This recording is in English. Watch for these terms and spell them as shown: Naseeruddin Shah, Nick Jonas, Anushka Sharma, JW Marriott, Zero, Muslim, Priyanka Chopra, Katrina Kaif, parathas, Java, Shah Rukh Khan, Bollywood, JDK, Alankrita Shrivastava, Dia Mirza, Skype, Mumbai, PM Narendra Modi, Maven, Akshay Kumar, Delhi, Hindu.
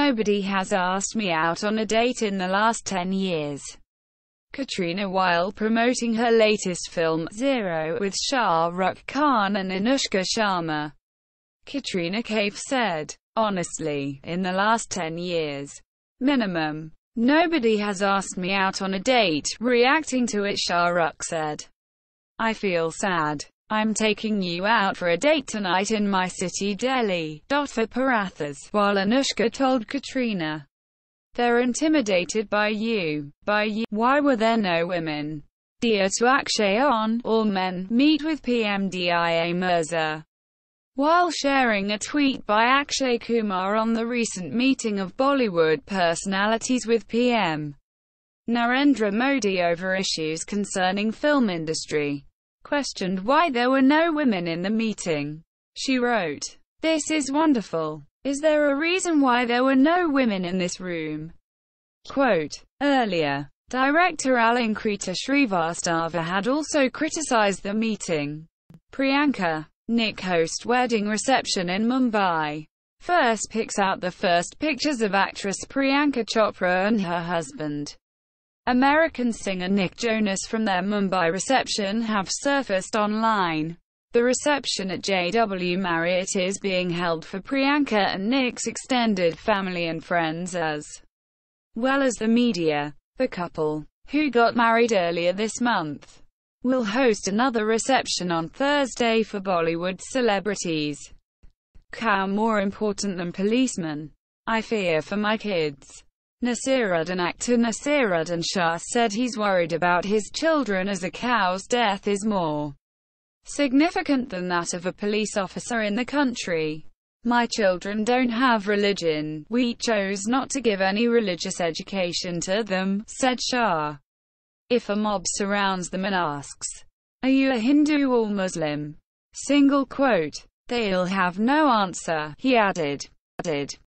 Nobody has asked me out on a date in the last 10 years. Katrina, while promoting her latest film, Zero, with Shah Rukh Khan and Anushka Sharma, Katrina Kaif said, "Honestly, in the last 10 years, minimum, nobody has asked me out on a date." Reacting to it, Shah Rukh said, "I feel sad. I'm taking you out for a date tonight in my city, Delhi, for Parathas," while Anushka told Katrina, "They're intimidated by you, Why were there no women?" Dear to Akshay on, "All men, meet with PM Dia Mirza." While sharing a tweet by Akshay Kumar on the recent meeting of Bollywood personalities with PM Narendra Modi over issues concerning film industry, questioned why there were no women in the meeting, she wrote, "This is wonderful. Is there a reason why there were no women in this room?" Quote, earlier, director Alankrita Shrivastava had also criticized the meeting. Priyanka, Nick hosts wedding reception in Mumbai. First picks out the first pictures of actress Priyanka Chopra and her husband, American singer Nick Jonas, from their Mumbai reception have surfaced online. The reception at JW Marriott is being held for Priyanka and Nick's extended family and friends, as well as the media. The couple, who got married earlier this month, will host another reception on Thursday for Bollywood celebrities. "Cow more important than policemen. I fear for my kids." Naseeruddin Shah said he's worried about his children, as a cow's death is more significant than that of a police officer in the country. "My children don't have religion. We chose not to give any religious education to them," said Shah. "If a mob surrounds them and asks, 'Are you a Hindu or Muslim?' Single quote, they'll have no answer," he added.